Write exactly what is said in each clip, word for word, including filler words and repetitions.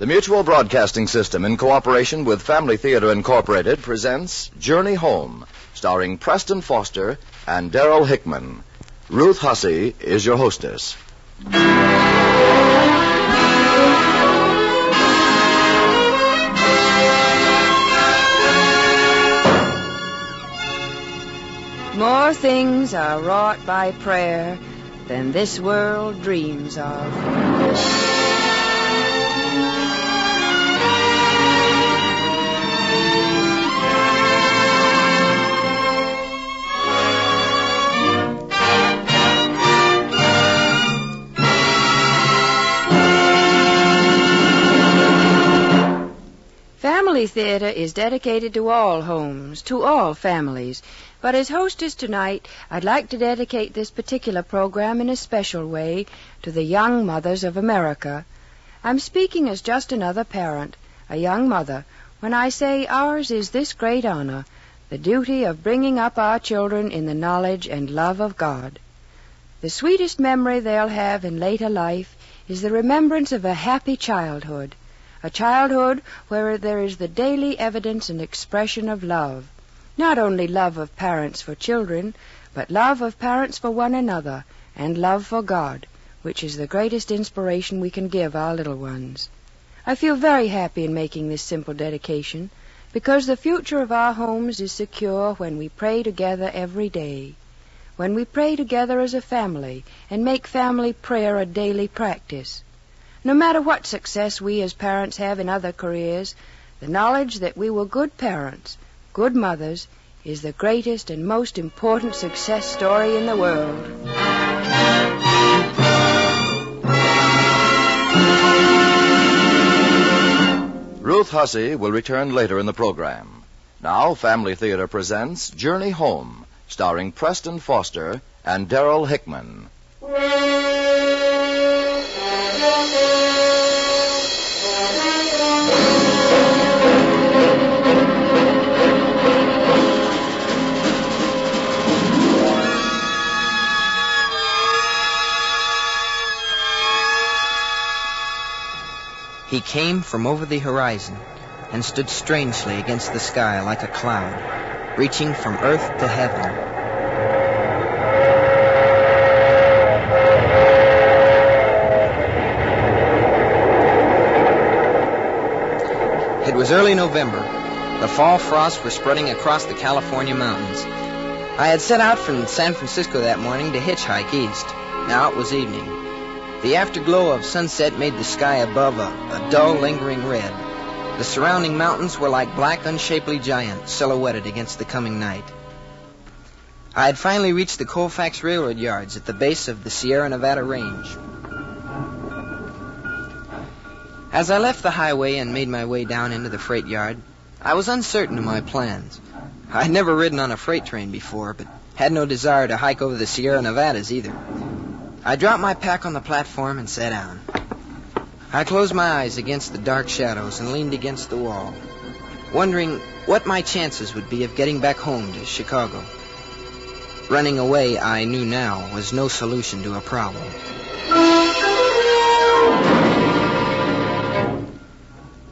The Mutual Broadcasting System, in cooperation with Family Theater Incorporated, presents Journey Home, starring Preston Foster and Daryl Hickman. Ruth Hussey is your hostess. More things are wrought by prayer than this world dreams of. Family Theater is dedicated to all homes, to all families. But as hostess tonight, I'd like to dedicate this particular program in a special way to the young mothers of America. I'm speaking as just another parent, a young mother, when I say ours is this great honor, the duty of bringing up our children in the knowledge and love of God. The sweetest memory they'll have in later life is the remembrance of a happy childhood. A childhood where there is the daily evidence and expression of love. Not only love of parents for children, but love of parents for one another and love for God, which is the greatest inspiration we can give our little ones. I feel very happy in making this simple dedication because the future of our homes is secure when we pray together every day, when we pray together as a family and make family prayer a daily practice. No matter what success we as parents have in other careers, the knowledge that we were good parents, good mothers, is the greatest and most important success story in the world. Ruth Hussey will return later in the program. Now, Family Theater presents Journey Home, starring Preston Foster and Daryl Hickman. He came from over the horizon and stood strangely against the sky like a cloud, reaching from earth to heaven. It was early November. The fall frosts were spreading across the California mountains. I had set out from San Francisco that morning to hitchhike east. Now it was evening. The afterglow of sunset made the sky above a, a dull, lingering red. The surrounding mountains were like black, unshapely giants silhouetted against the coming night. I had finally reached the Colfax Railroad Yards at the base of the Sierra Nevada range. As I left the highway and made my way down into the freight yard, I was uncertain of my plans. I had never ridden on a freight train before, but had no desire to hike over the Sierra Nevadas either. I dropped my pack on the platform and sat down. I closed my eyes against the dark shadows and leaned against the wall, wondering what my chances would be of getting back home to Chicago. Running away, I knew now, was no solution to a problem.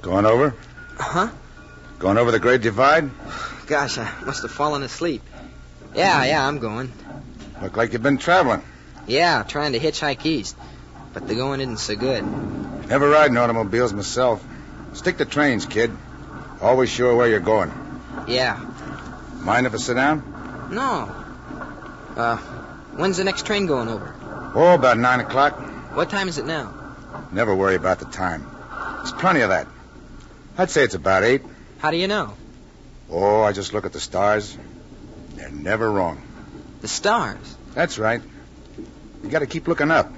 Going over? Huh? Going over the Great Divide? Gosh, I must have fallen asleep. Yeah, yeah, I'm going. Look like you've been traveling. Yeah, trying to hitchhike east, but the going isn't so good. Never ride in automobiles myself. Stick to trains, kid. Always sure where you're going. Yeah. Mind if I sit down? No. Uh, when's the next train going over? Oh, about nine o'clock. What time is it now? Never worry about the time. There's plenty of that. I'd say it's about eight. How do you know? Oh, I just look at the stars. They're never wrong. The stars? That's right. You got to keep looking up.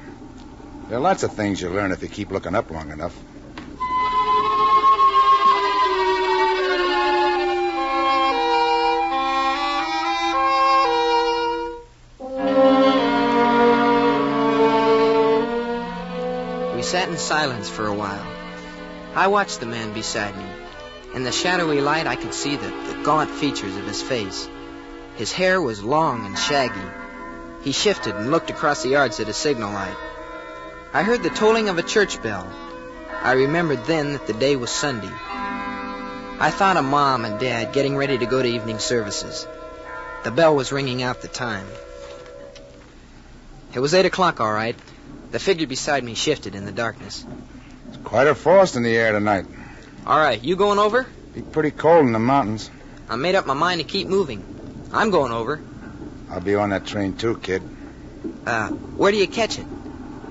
There are lots of things you learn if you keep looking up long enough. We sat in silence for a while. I watched the man beside me. In the shadowy light, I could see the, the gaunt features of his face. His hair was long and shaggy. He shifted and looked across the yards at a signal light. I heard the tolling of a church bell. I remembered then that the day was Sunday. I thought of Mom and Dad getting ready to go to evening services. The bell was ringing out the time. It was eight o'clock, all right. The figure beside me shifted in the darkness. It's quite a frost in the air tonight. All right, you going over? Be pretty cold in the mountains. I made up my mind to keep moving. I'm going over. I'll be on that train too, kid. Uh, where do you catch it?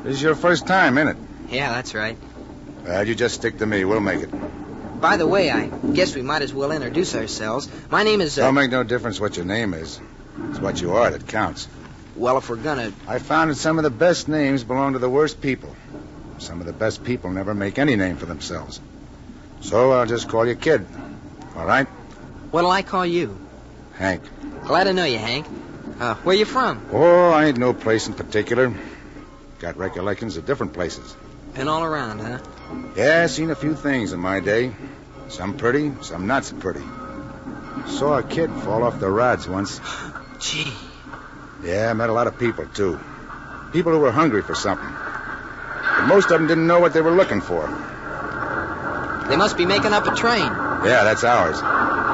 This is your first time, isn't it? Yeah, that's right. Well, you just stick to me. We'll make it. By the way, I guess we might as well introduce ourselves. My name is... Uh... Don't make no difference what your name is. It's what you are that counts. Well, if we're gonna... I found that some of the best names belong to the worst people. Some of the best people never make any name for themselves. So I'll just call you Kid. All right? What'll I call you? Hank. Glad to know you, Hank. Uh, where you from? Oh, I ain't no place in particular. Got recollections of different places. Been all around, huh? Yeah, seen a few things in my day. Some pretty, some not so pretty. Saw a kid fall off the rods once. Gee. Yeah, met a lot of people, too. People who were hungry for something. But most of them didn't know what they were looking for. They must be making up a train. Yeah, that's ours.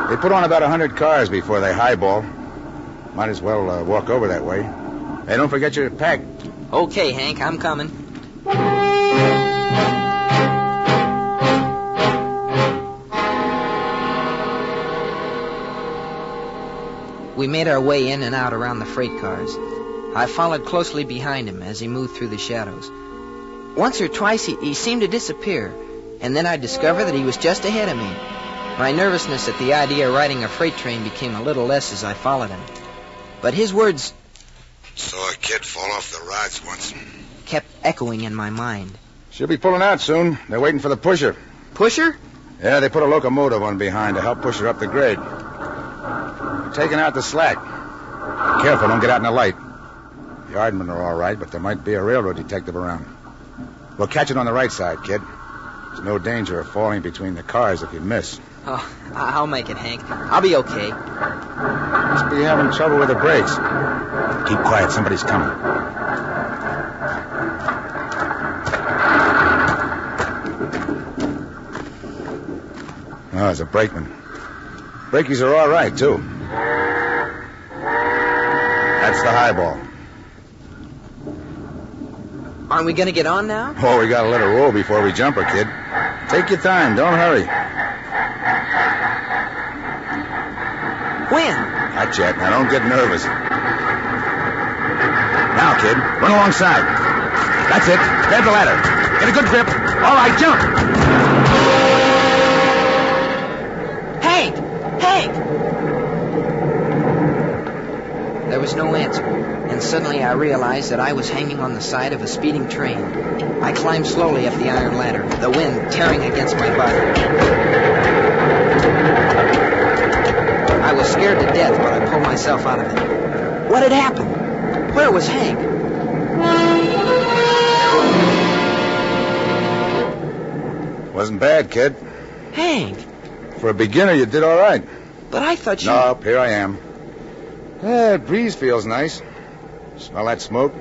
They put on about a hundred cars before they highball. Might as well uh, walk over that way. Hey, don't forget your pack. Okay, Hank, I'm coming. We made our way in and out around the freight cars. I followed closely behind him as he moved through the shadows. Once or twice he, he seemed to disappear, and then I discovered that he was just ahead of me. My nervousness at the idea of riding a freight train became a little less as I followed him. But his words, "Saw a kid fall off the rods once," kept echoing in my mind. She'll be pulling out soon. They're waiting for the pusher. Pusher? Yeah, they put a locomotive on behind to help push her up the grade. Taking out the slack. Be careful, don't get out in the light. The yardmen are all right, but there might be a railroad detective around. We'll catch it on the right side, Kid. There's no danger of falling between the cars if you miss. Oh, I'll make it, Hank. I'll be okay. Must be having trouble with the brakes. Keep quiet, somebody's coming. Oh, it's a brakeman. Brakies are all right, too. That's the highball. Aren't we going to get on now? Oh, we got to let her roll before we jump her, Kid. Take your time. Don't hurry. When? Not yet. Now, don't get nervous. Now, Kid, run alongside. That's it. Grab the ladder. Get a good grip. All right, jump. Hank! Hank! There was no answer. And suddenly I realized that I was hanging on the side of a speeding train. I climbed slowly up the iron ladder, the wind tearing against my body. I was scared to death, but I pulled myself out of it. What had happened? Where was Hank? Wasn't bad, Kid. Hank! For a beginner, you did all right. But I thought you... Nope, here I am. Eh, breeze feels nice. Smell that smoke?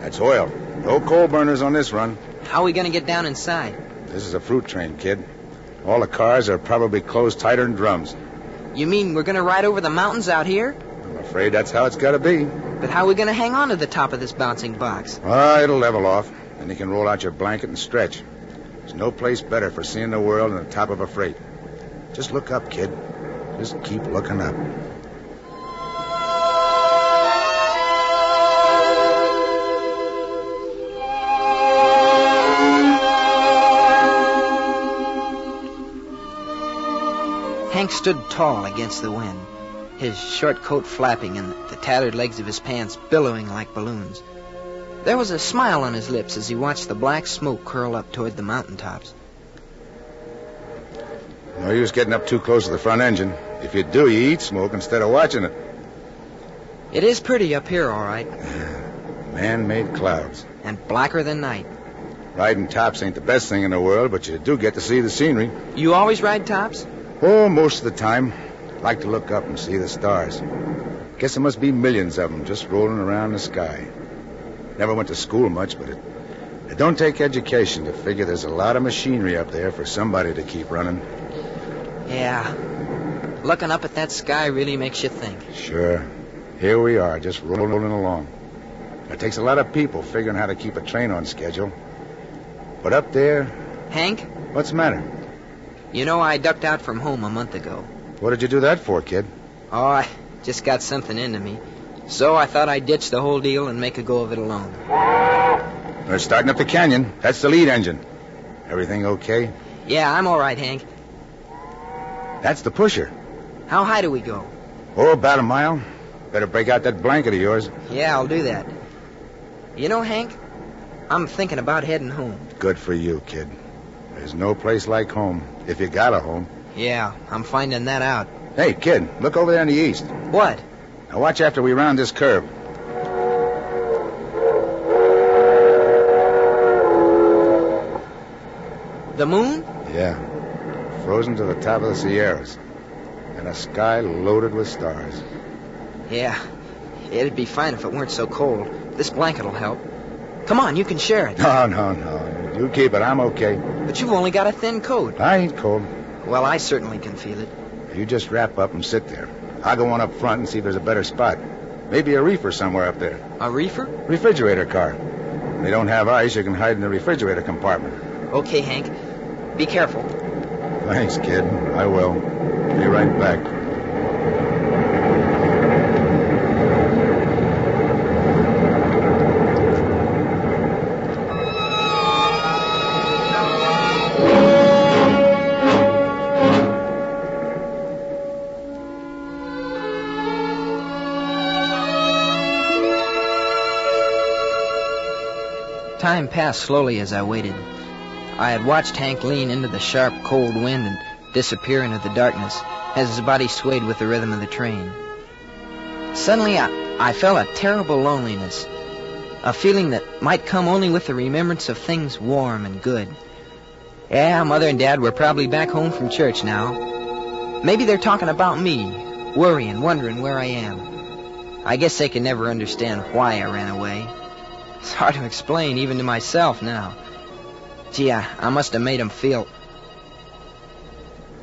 That's oil. No coal burners on this run. How are we going to get down inside? This is a fruit train, Kid. All the cars are probably closed tighter than drums. You mean we're going to ride over the mountains out here? I'm afraid that's how it's got to be. But how are we going to hang on to the top of this bouncing box? Ah, it'll level off, and you can roll out your blanket and stretch. There's no place better for seeing the world than the top of a freight. Just look up, Kid. Just keep looking up. Hank stood tall against the wind, his short coat flapping and the tattered legs of his pants billowing like balloons. There was a smile on his lips as he watched the black smoke curl up toward the mountaintops. No use getting up too close to the front engine. If you do, you eat smoke instead of watching it. It is pretty up here, all right. Man-made clouds. And blacker than night. Riding tops ain't the best thing in the world, but you do get to see the scenery. You always ride tops? Oh, most of the time. Like to look up and see the stars. Guess there must be millions of them just rolling around the sky. Never went to school much, but it It don't take education to figure there's a lot of machinery up there for somebody to keep running. Yeah. Looking up at that sky really makes you think. Sure. Here we are, just rolling along. It takes a lot of people figuring how to keep a train on schedule. But up there... Hank? What's the matter? You know, I ducked out from home a month ago. What did you do that for, kid? Oh, I just got something into me. So I thought I'd ditch the whole deal and make a go of it alone. They're starting up the canyon. That's the lead engine. Everything okay? Yeah, I'm all right, Hank. That's the pusher. How high do we go? Oh, about a mile. Better break out that blanket of yours. Yeah, I'll do that. You know, Hank, I'm thinking about heading home. Good for you, kid. There's no place like home, if you got a home. Yeah, I'm finding that out. Hey, kid, look over there in the east. What? Now watch after we round this curve. The moon? Yeah. Frozen to the top of the Sierras. And a sky loaded with stars. Yeah. It'd be fine if it weren't so cold. This blanket will help. Come on, you can share it. No, no, no. You keep it. I'm okay. But you've only got a thin coat. I ain't cold. Well, I certainly can feel it. You just wrap up and sit there. I'll go on up front and see if there's a better spot. Maybe a reefer somewhere up there. A reefer? Refrigerator car. If they don't have ice, you can hide in the refrigerator compartment. Okay, Hank. Be careful. Thanks, kid. I will. Be right back. Time passed slowly as I waited. I had watched Hank lean into the sharp, cold wind and disappear into the darkness as his body swayed with the rhythm of the train. Suddenly, I, I felt a terrible loneliness, a feeling that might come only with the remembrance of things warm and good. Yeah, Mother and Dad were probably back home from church now. Maybe they're talking about me, worrying, wondering where I am. I guess they can never understand why I ran away. It's hard to explain, even to myself now. Gee, I, I must have made him feel...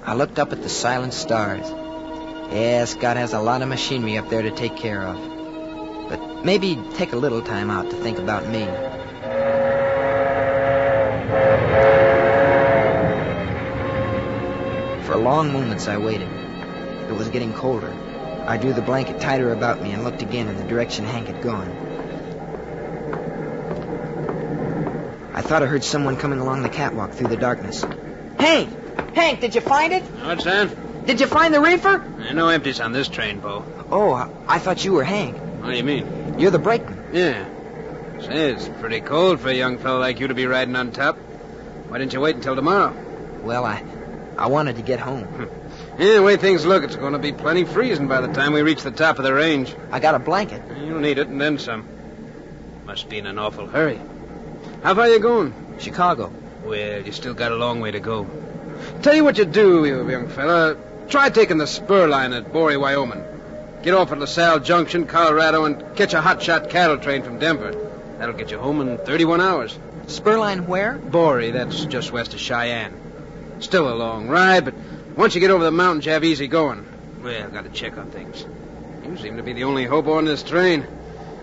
I looked up at the silent stars. Yes, God has a lot of machinery up there to take care of. But maybe take a little time out to think about me. For long moments I waited. It was getting colder. I drew the blanket tighter about me and looked again in the direction Hank had gone. I thought I heard someone coming along the catwalk through the darkness. Hank! Hank, did you find it? What's that? Did you find the reefer? There are no empties on this train, Bo. Oh, I, I thought you were Hank. What do you mean? You're the brakeman. Yeah. Say, it's pretty cold for a young fellow like you to be riding on top. Why didn't you wait until tomorrow? Well, I I wanted to get home. Yeah, the way things look, it's going to be plenty freezing by the time we reach the top of the range. I got a blanket. You'll need it and then some. Must be in an awful hurry. How far are you going? Chicago. Well, you still got a long way to go. Tell you what you do, you young fella. Try taking the spur line at Borey, Wyoming. Get off at LaSalle Junction, Colorado, and catch a hotshot cattle train from Denver. That'll get you home in thirty-one hours. Spur line where? Borey, that's just west of Cheyenne. Still a long ride, but once you get over the mountains, you have easy going. Well, got to check on things. You seem to be the only hobo on this train.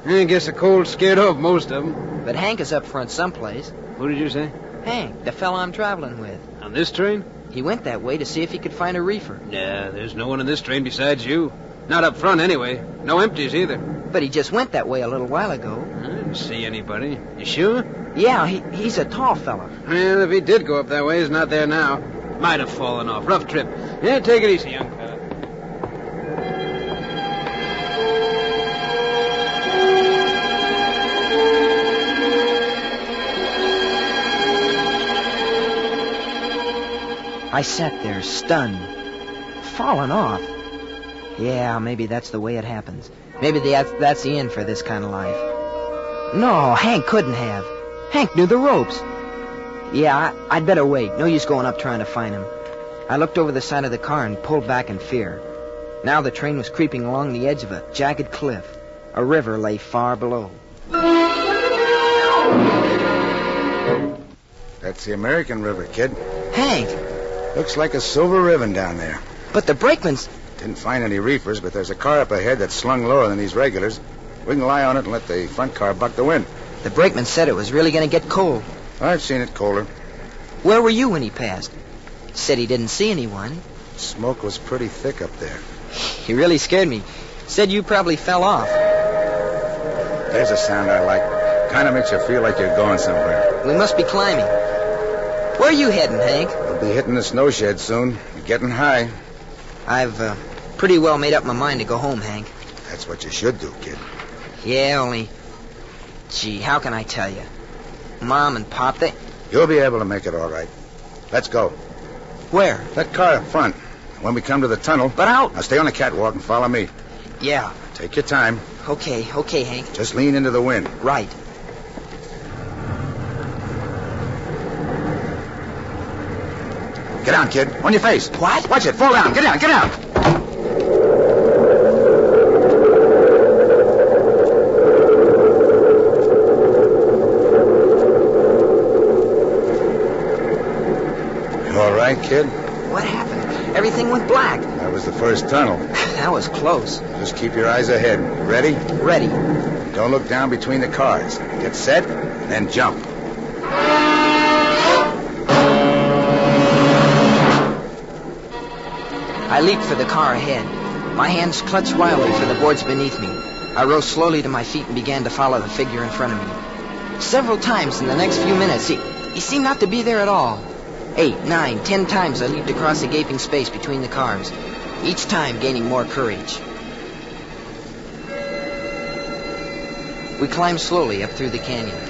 I guess the cold scared off most of them. But Hank is up front someplace. Who did you say? Hank, the fellow I'm traveling with. On this train? He went that way to see if he could find a reefer. Nah, there's no one on this train besides you. Not up front, anyway. No empties, either. But he just went that way a little while ago. I didn't see anybody. You sure? Yeah, he, he's a tall fellow. Well, if he did go up that way, he's not there now. Might have fallen off. Rough trip. Yeah, take it easy, young fella. I sat there, stunned. Fallen off? Yeah, maybe that's the way it happens. Maybe the, that's the end for this kind of life. No, Hank couldn't have. Hank knew the ropes. Yeah, I, I'd better wait. No use going up trying to find him. I looked over the side of the car and pulled back in fear. Now the train was creeping along the edge of a jagged cliff. A river lay far below. That's the American River, kid. Hank. Looks like a silver ribbon down there. But the brakeman's... Didn't find any reefers, but there's a car up ahead that's slung lower than these regulars. We can lie on it and let the front car buck the wind. The brakeman said it was really going to get cold. I've seen it colder. Where were you when he passed? Said he didn't see anyone. Smoke was pretty thick up there. He really scared me. Said you probably fell off. There's a sound I like. Kind of makes you feel like you're going somewhere. We must be climbing. Where are you heading, Hank? We'll be hitting the snow shed soon. We're getting high. I've uh, pretty well made up my mind to go home, Hank. That's what you should do, kid. Yeah, only... Gee, how can I tell you? Mom and Pop, they... You'll be able to make it all right. Let's go. Where? That car up front. When we come to the tunnel... But out... Now stay on the catwalk and follow me. Yeah. Take your time. Okay, okay, Hank. Just lean into the wind. Right. Get down, kid. On your face. What? Watch it. Fall down. Get down. Get down. You all right, kid? What happened? Everything went black. That was the first tunnel. That was close. Just keep your eyes ahead. You ready? Ready. Don't look down between the cars. Get set, then jump. I leaped for the car ahead. My hands clutched wildly for the boards beneath me. I rose slowly to my feet and began to follow the figure in front of me. Several times in the next few minutes, he, he seemed not to be there at all. Eight, nine, ten times I leaped across the gaping space between the cars, each time gaining more courage. We climbed slowly up through the canyon.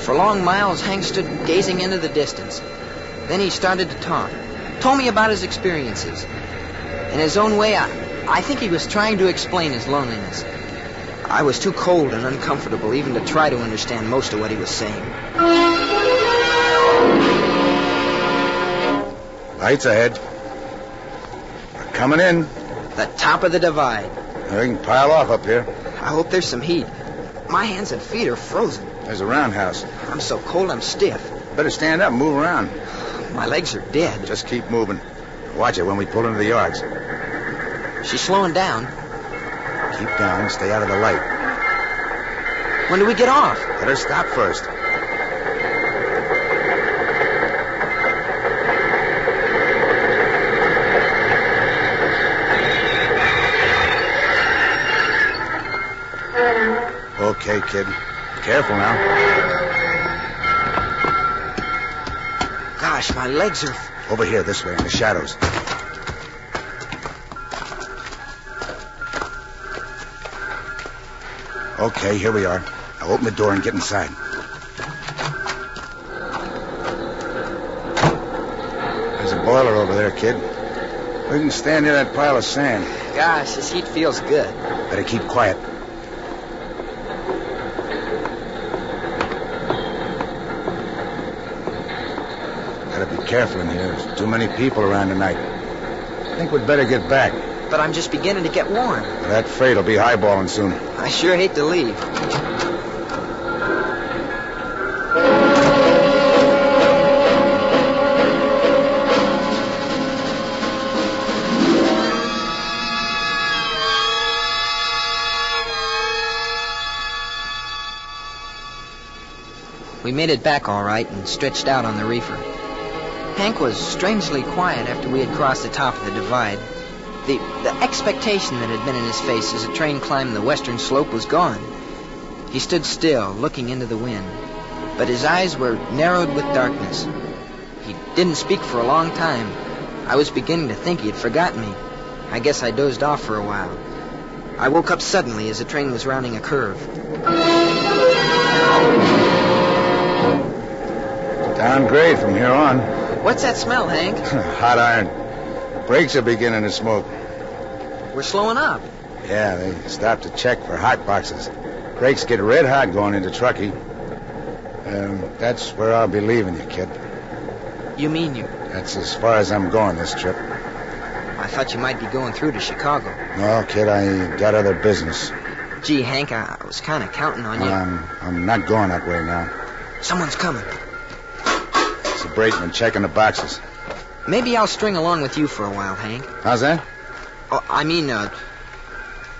For long miles, Hank stood gazing into the distance. Then he started to talk. Told me about his experiences. In his own way, I, I think he was trying to explain his loneliness. I was too cold and uncomfortable even to try to understand most of what he was saying. Lights ahead. We're coming in. The top of the divide. We can pile off up here. I hope there's some heat. My hands and feet are frozen. There's a roundhouse. I'm so cold, I'm stiff. Better stand up and move around. My legs are dead. Just keep moving. Watch it when we pull into the yards. She's slowing down. Keep down and stay out of the light. When do we get off? Let her stop first. Okay, kid. Be careful now. Gosh, my legs are... Over here, this way, in the shadows. Okay, here we are. Now open the door and get inside. There's a boiler over there, kid. We can stand near that pile of sand. Gosh, this heat feels good. Better keep quiet. Careful in here. There's too many people around tonight. I think we'd better get back. But I'm just beginning to get warm. Well, that freight will be highballing soon. I sure hate to leave. We made it back all right and stretched out on the reefer. Hank was strangely quiet after we had crossed the top of the divide. The, the expectation that had been in his face as the train climbed the western slope was gone. He stood still, looking into the wind, but his eyes were narrowed with darkness. He didn't speak for a long time. I was beginning to think he had forgotten me. I guess I dozed off for a while. I woke up suddenly as the train was rounding a curve. Downgrade from here on. What's that smell, Hank? Hot iron. The brakes are beginning to smoke. We're slowing up. Yeah, they stopped to check for hot boxes. Brakes get red hot going into Truckee. Um, that's where I'll be leaving you, kid. You mean you? That's as far as I'm going this trip. I thought you might be going through to Chicago. No, kid, I got other business. Gee, Hank, I, I was kind of counting on you. I'm, I'm not going that way now. Someone's coming. the brakeman checking the boxes. Maybe I'll string along with you for a while, Hank. How's that? Oh, I mean, uh...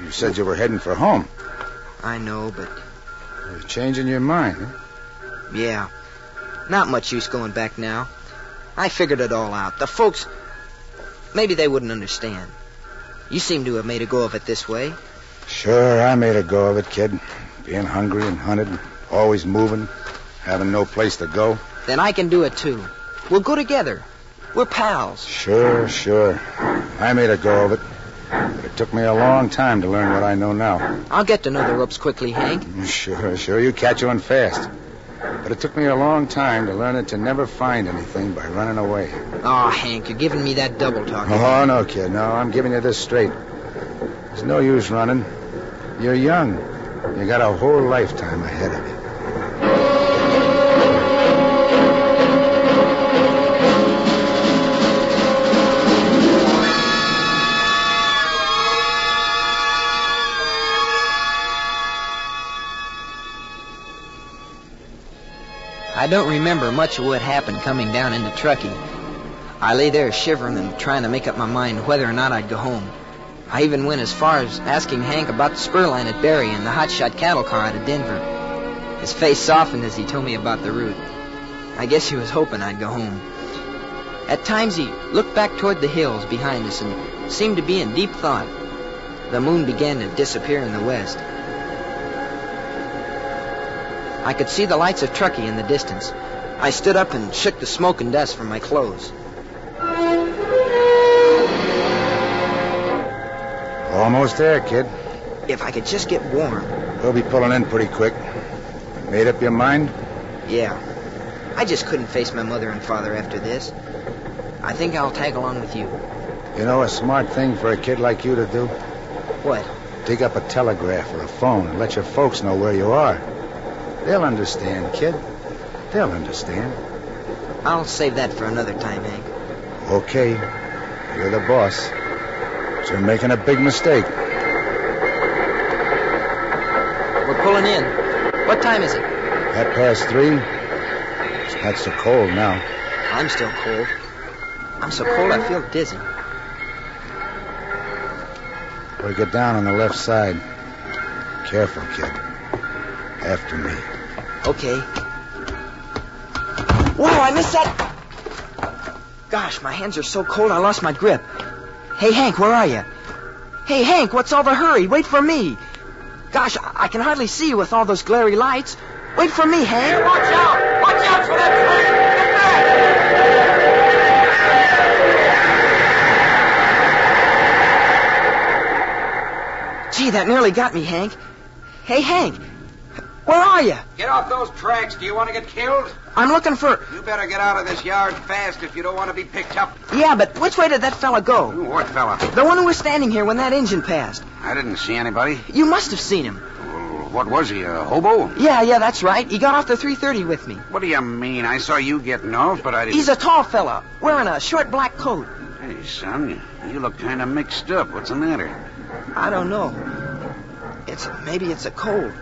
You said you were heading for home. I know, but... You're changing your mind, huh? Yeah. Not much use going back now. I figured it all out. The folks, maybe they wouldn't understand. You seem to have made a go of it this way. Sure, I made a go of it, kid. Being hungry and hunted, always moving, having no place to go. Then I can do it, too. We'll go together. We're pals. Sure, sure. I made a go of it. But it took me a long time to learn what I know now. I'll get to know the ropes quickly, Hank. Sure, sure. You catch on fast. But it took me a long time to learn it to never find anything by running away. Oh, Hank, you're giving me that double talk. Oh, no, kid. No, I'm giving you this straight. There's no use running. You're young. You got a whole lifetime ahead of you. I don't remember much of what happened coming down into Truckee. I lay there shivering and trying to make up my mind whether or not I'd go home. I even went as far as asking Hank about the spur line at Borey and the hotshot cattle car out of Denver. His face softened as he told me about the route. I guess he was hoping I'd go home. At times he looked back toward the hills behind us and seemed to be in deep thought. The moon began to disappear in the west. I could see the lights of Truckee in the distance. I stood up and shook the smoke and dust from my clothes. Almost there, kid. If I could just get warm. We'll be pulling in pretty quick. Made up your mind? Yeah. I just couldn't face my mother and father after this. I think I'll tag along with you. You know, a smart thing for a kid like you to do? What? Dig up a telegraph or a phone and let your folks know where you are. They'll understand, kid. They'll understand. I'll save that for another time, Hank. Okay. You're the boss. But you're making a big mistake. We're pulling in. What time is it? Half past three. It's not so cold now. I'm still cold. I'm so cold I feel dizzy. We'll get down on the left side. Careful, kid. After me. Okay. Wow, I missed that. Gosh, my hands are so cold I lost my grip. Hey, Hank, where are you? Hey, Hank, what's all the hurry? Wait for me. Gosh, I, I can hardly see you with all those glary lights. Wait for me, Hank. Hey, watch out! Watch out for that train! Get back! Gee, that nearly got me, Hank. Hey, Hank. Where are you? Get off those tracks. Do you want to get killed? I'm looking for... You better get out of this yard fast if you don't want to be picked up. Yeah, but which way did that fella go? Ooh, what fella? The one who was standing here when that engine passed. I didn't see anybody. You must have seen him. Well, what was he, a hobo? Yeah, yeah, that's right. He got off the three thirty with me. What do you mean? I saw you getting off, but I didn't... He's a tall fella, wearing a short black coat. Hey, son, you look kind of mixed up. What's the matter? I don't know. It's... maybe it's a cold...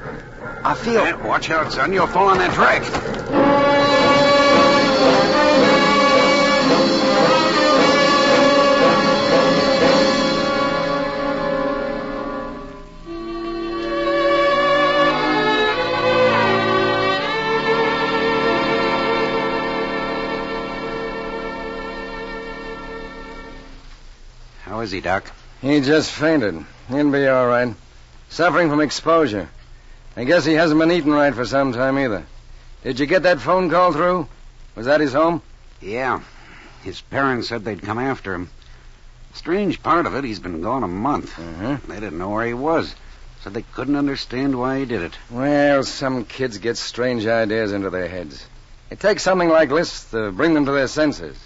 I feel... Hey, watch out, son. You'll fall on that track. How is he, Doc? He just fainted. He'll be all right. Suffering from exposure. I guess he hasn't been eating right for some time either. Did you get that phone call through? Was that his home? Yeah. His parents said they'd come after him. Strange part of it, he's been gone a month. Uh-huh. They didn't know where he was. Said they couldn't understand why he did it. Well, some kids get strange ideas into their heads. It takes something like this to bring them to their senses.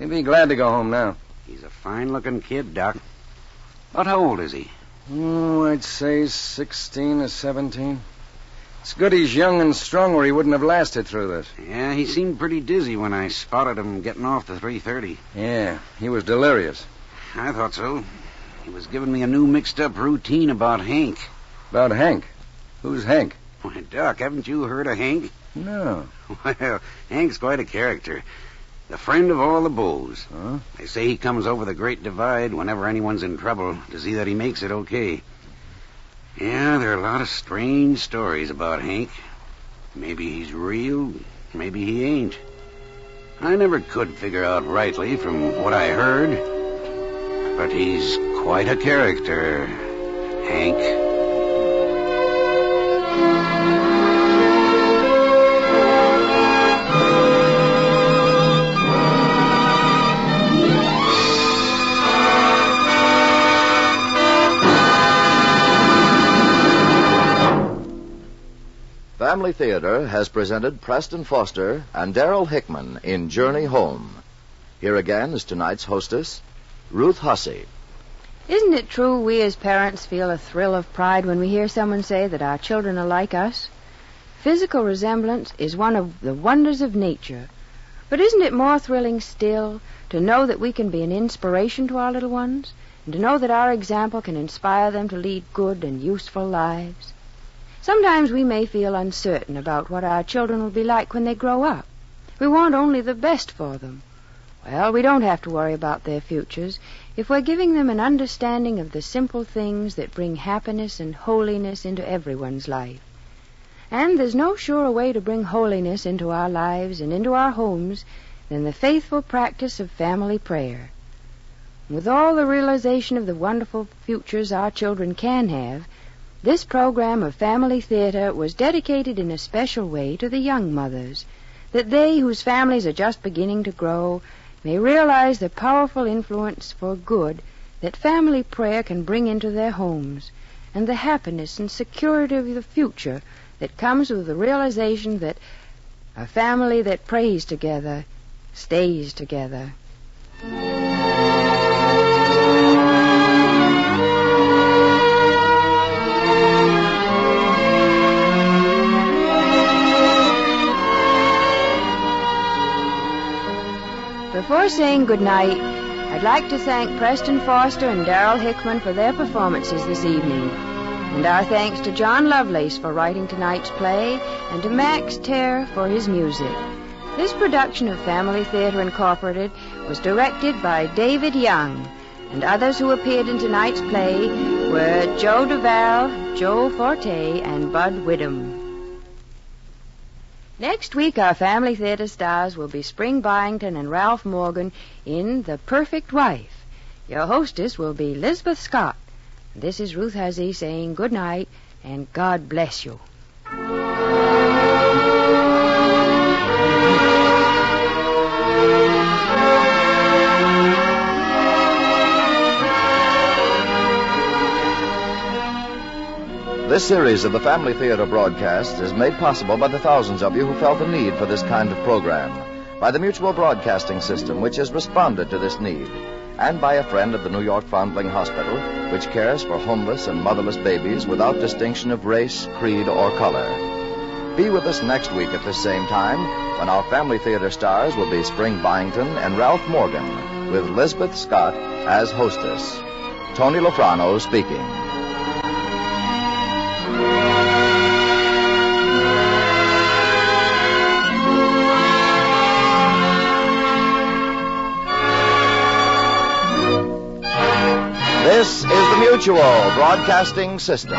He'd be glad to go home now. He's a fine-looking kid, Doc. But how old is he? Oh, I'd say sixteen or seventeen. It's good he's young and strong or he wouldn't have lasted through this. Yeah, he seemed pretty dizzy when I spotted him getting off the three thirty. Yeah, he was delirious. I thought so. He was giving me a new mixed-up routine about Hank. About Hank? Who's Hank? Why, Doc, haven't you heard of Hank? No. Well, Hank's quite a character. The friend of all the beaux. Huh? They say he comes over the Great Divide whenever anyone's in trouble to see that he makes it okay. Yeah, there are a lot of strange stories about Hank. Maybe he's real, maybe he ain't. I never could figure out rightly from what I heard, but he's quite a character, Hank. Family Theater has presented Preston Foster and Daryl Hickman in Journey Home. Here again is tonight's hostess, Ruth Hussey. Isn't it true we as parents feel a thrill of pride when we hear someone say that our children are like us? Physical resemblance is one of the wonders of nature. But isn't it more thrilling still to know that we can be an inspiration to our little ones, and to know that our example can inspire them to lead good and useful lives? Sometimes we may feel uncertain about what our children will be like when they grow up. We want only the best for them. Well, we don't have to worry about their futures if we're giving them an understanding of the simple things that bring happiness and holiness into everyone's life. And there's no surer way to bring holiness into our lives and into our homes than the faithful practice of family prayer. With all the realization of the wonderful futures our children can have, this program of Family Theater was dedicated in a special way to the young mothers, that they whose families are just beginning to grow may realize the powerful influence for good that family prayer can bring into their homes, and the happiness and security of the future that comes with the realization that a family that prays together stays together. Before saying goodnight, I'd like to thank Preston Foster and Daryl Hickman for their performances this evening. And our thanks to John Lovelace for writing tonight's play, and to Max Terre for his music. This production of Family Theater Incorporated was directed by David Young, and others who appeared in tonight's play were Joe Duval, Joe Forte, and Bud Widom. Next week, our Family Theater stars will be Spring Byington and Ralph Morgan in The Perfect Wife. Your hostess will be Lizabeth Scott. This is Ruth Hussey saying good night, and God bless you. This series of the Family Theater broadcasts is made possible by the thousands of you who felt the need for this kind of program, by the Mutual Broadcasting System, which has responded to this need, and by a friend of the New York Foundling Hospital, which cares for homeless and motherless babies without distinction of race, creed, or color. Be with us next week at this same time, when our Family Theater stars will be Spring Byington and Ralph Morgan, with Lizabeth Scott as hostess. Tony Lofrano speaking. This is the Mutual Broadcasting System.